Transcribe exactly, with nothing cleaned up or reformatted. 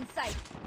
in sight.